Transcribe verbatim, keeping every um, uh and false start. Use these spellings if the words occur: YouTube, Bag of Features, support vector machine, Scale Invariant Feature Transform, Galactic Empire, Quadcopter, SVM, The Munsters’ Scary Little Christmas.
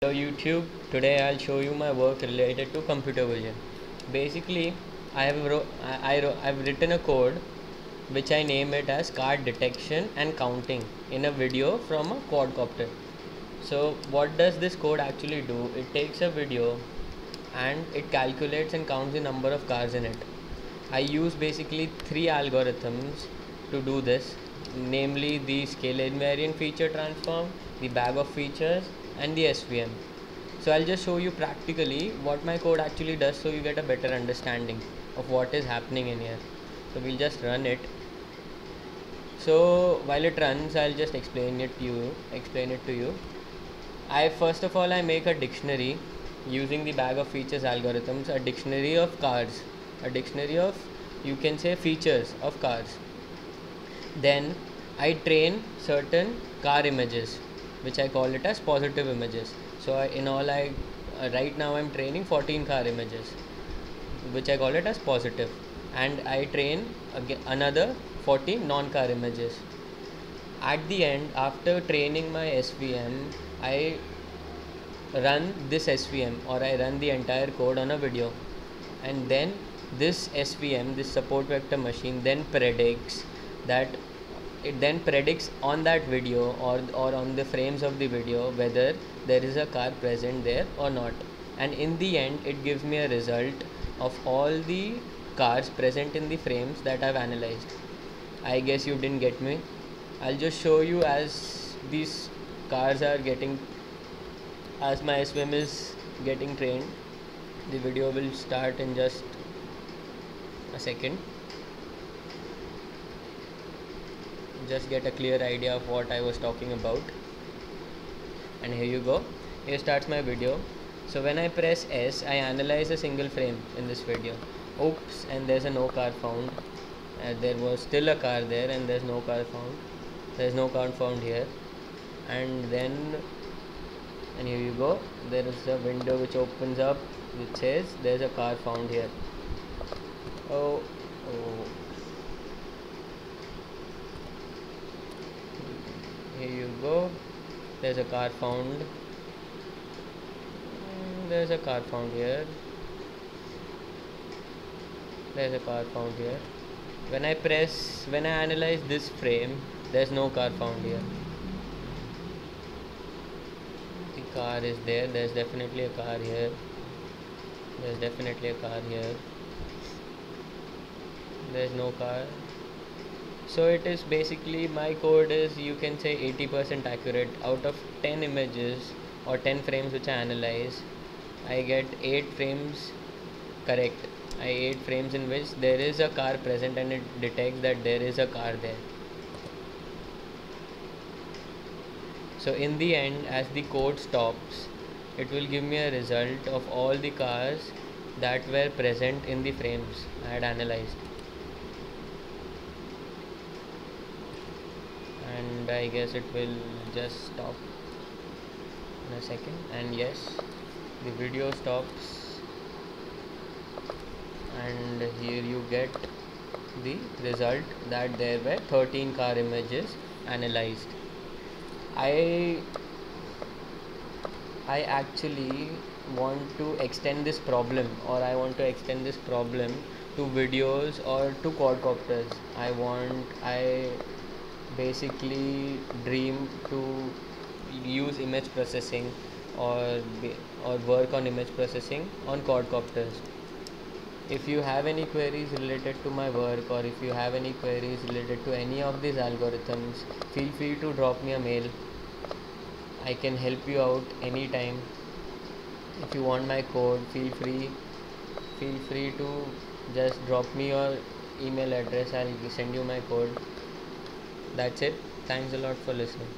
Hello YouTube, today I'll show you my work related to computer vision. Basically, I have wrote, I, I, I've written a code which I name it as card detection and counting in a video from a quadcopter. So what does this code actually do? It takes a video and it calculates and counts the number of cars in it. I use basically three algorithms to do this, namely the Scale Invariant Feature Transform, the Bag of Features, and the S V M. So I'll just show you practically what my code actually does so you get a better understanding of what is happening in here. So we'll just run it. So while it runs, I'll just explain it to you. Explain it to you. I first of all I make a dictionary using the Bag of Features algorithms, a dictionary of cars, a dictionary of you can say features of cars. Then I train certain car images, which I call it as positive images. So I, in all I uh, right now I'm training fourteen car images, which I call it as positive, and I train again another fourteen non-car images. At the end, after training my S V M, I run this S V M, or I run the entire code on a video, and then this S V M, this support vector machine, then predicts that it then predicts on that video or, or on the frames of the video whether there is a car present there or not, and in the end it gives me a result of all the cars present in the frames that I've analyzed. I guess you didn't get me. I'll just show you as these cars are getting, as my S V M is getting trained. The video will start in just a second. Just get a clear idea of what I was talking about, and here you go. Here starts my video. So when I press S, I analyze a single frame in this video. Oops, and there's a no car found. Uh, there was still a car there and there's no car found. There's no car found here, and then and here you go. There is a window which opens up which says there's a car found here. Oh, oh. Here you go, there's a car found, there's a car found here, there's a car found here. When I press, when I analyze this frame, there's no car found here. The car is there, there's definitely a car here, there's definitely a car here, there's no car. So it is basically, my code is, you can say, eighty percent accurate. Out of ten images or ten frames which I analyze, I get eight frames correct. I eight frames in which there is a car present, and it detects that there is a car there. So in the end, as the code stops, it will give me a result of all the cars that were present in the frames I had analyzed. And I guess it will just stop in a second. And yes, the video stops, and here you get the result that there were thirteen car images analyzed. I I actually want to extend this problem, or I want to extend this problem to videos or to quadcopters. I want I basically dream to use image processing or or work on image processing on quadcopters. If you have any queries related to my work, or if you have any queries related to any of these algorithms, feel free to drop me a mail. I can help you out anytime. If you want my code, feel free feel free to just drop me your email address. I'll send you my code. That's it. Thanks a lot for listening.